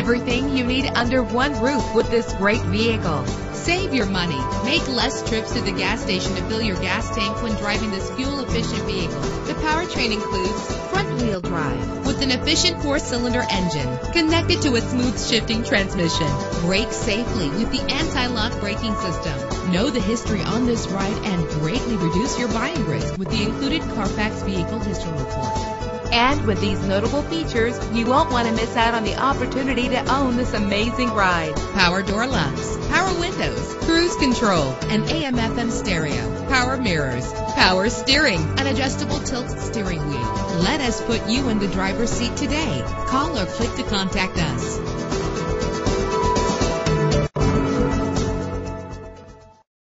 Everything you need under one roof with this great vehicle. Save your money. Make less trips to the gas station to fill your gas tank when driving this fuel-efficient vehicle. The powertrain includes front-wheel drive with an efficient 4-cylinder engine connected to a smooth shifting transmission. Brake safely with the anti-lock braking system. Know the history on this ride and greatly reduce your buying risk with the included Carfax Vehicle History Report. And with these notable features, you won't want to miss out on the opportunity to own this amazing ride. Power door locks, power windows, cruise control, an AM/FM stereo, power mirrors, power steering, an adjustable tilt steering wheel. Let us put you in the driver's seat today. Call or click to contact us.